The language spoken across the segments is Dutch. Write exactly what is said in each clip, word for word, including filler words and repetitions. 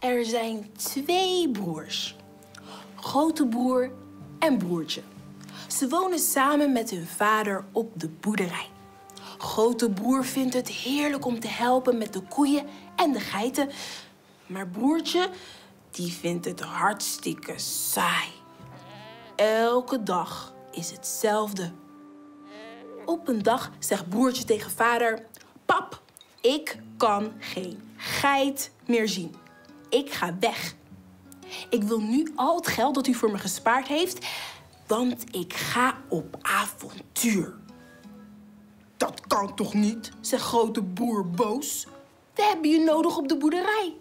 Er zijn twee broers. Grote broer en broertje. Ze wonen samen met hun vader op de boerderij. Grote broer vindt het heerlijk om te helpen met de koeien en de geiten. Maar broertje, die vindt het hartstikke saai. Elke dag is hetzelfde. Op een dag zegt broertje tegen vader: "Pap, ik kan geen geit meer zien. Ik ga weg. Ik wil nu al het geld dat u voor me gespaard heeft, want ik ga op avontuur." "Dat kan toch niet?" zegt grote broer boos. "We hebben je nodig op de boerderij."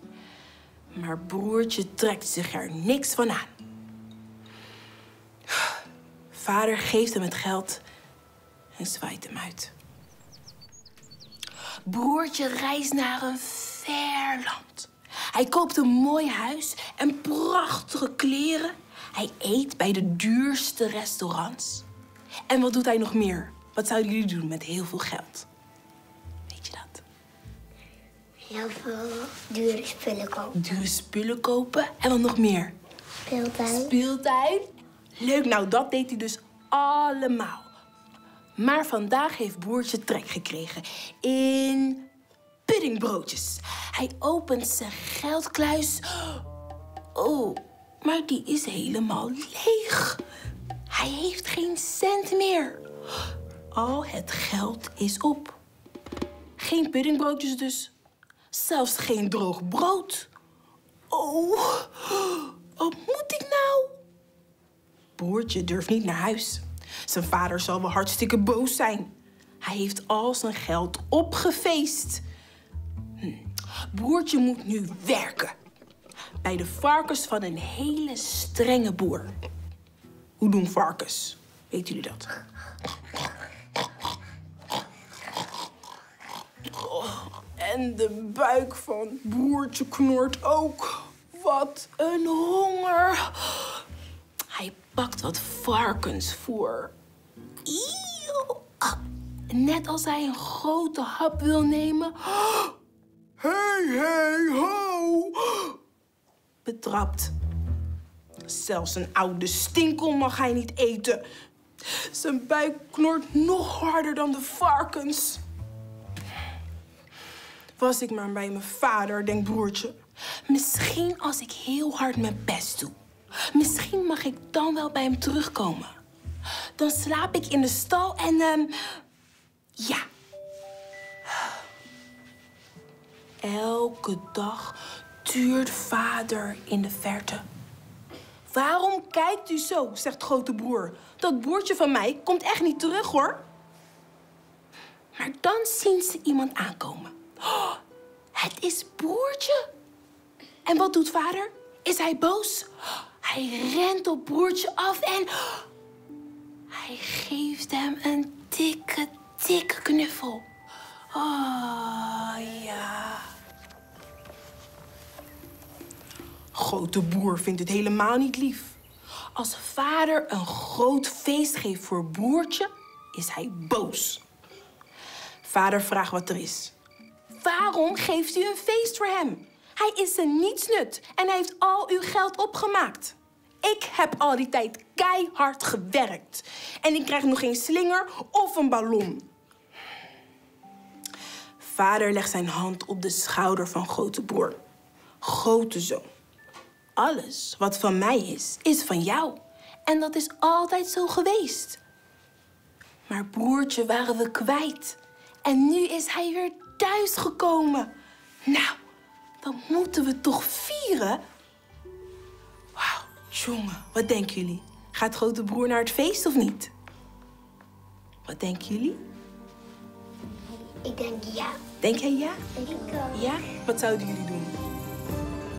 Maar broertje trekt zich er niks van aan. Vader geeft hem het geld en zwaait hem uit. Broertje reist naar een ver land. Hij koopt een mooi huis en prachtige kleren. Hij eet bij de duurste restaurants. En wat doet hij nog meer? Wat zouden jullie doen met heel veel geld? Weet je dat? Heel veel dure spullen kopen. Dure spullen kopen. En wat nog meer? Speeltuin. Speeltuin. Leuk, nou dat deed hij dus allemaal. Maar vandaag heeft broertje trek gekregen in puddingbroodjes. Hij opent zijn geldkluis. Oh, maar die is helemaal leeg. Hij heeft geen cent meer. Al het geld is op. Geen puddingbroodjes dus. Zelfs geen droog brood. Oh, wat moet ik nou? Broertje durft niet naar huis. Zijn vader zal wel hartstikke boos zijn. Hij heeft al zijn geld opgefeest. Hm. Broertje moet nu werken. Bij de varkens van een hele strenge boer. Hoe doen varkens? Weet jullie dat? Oh, en de buik van broertje knort ook. Wat een honger. Hij pakt wat varkensvoer. Net als hij een grote hap wil nemen... Hey, hey, ho! Betrapt. Zelfs een oude stinkel mag hij niet eten. Zijn buik knort nog harder dan de varkens. Was ik maar bij mijn vader, denkt broertje. Misschien als ik heel hard mijn best doe. Misschien mag ik dan wel bij hem terugkomen. Dan slaap ik in de stal en... Um, ja. Elke dag tuurt vader in de verte. "Waarom kijkt u zo?" zegt grote broer. "Dat broertje van mij komt echt niet terug, hoor." Maar dan zien ze iemand aankomen. Oh, het is broertje. En wat doet vader? Is hij boos? Hij rent op broertje af en... hij geeft hem een dikke, dikke knuffel. Oh, ja. Grote broer vindt het helemaal niet lief. Als vader een groot feest geeft voor broertje, is hij boos. Vader vraagt wat er is. "Waarom geeft u een feest voor hem? Hij is er niets nut en hij heeft al uw geld opgemaakt. Ik heb al die tijd keihard gewerkt. En ik krijg nog geen slinger of een ballon." Vader legt zijn hand op de schouder van grote broer. "Grote zoon, alles wat van mij is, is van jou. En dat is altijd zo geweest. Maar broertje waren we kwijt. En nu is hij weer thuis gekomen. Nou, dan moeten we toch vieren?" Wauw, jongen, wat denken jullie? Gaat grote broer naar het feest of niet? Wat denken jullie? Ik denk ja. Denk jij ja? Ik ook. Ja? Wat zouden jullie doen?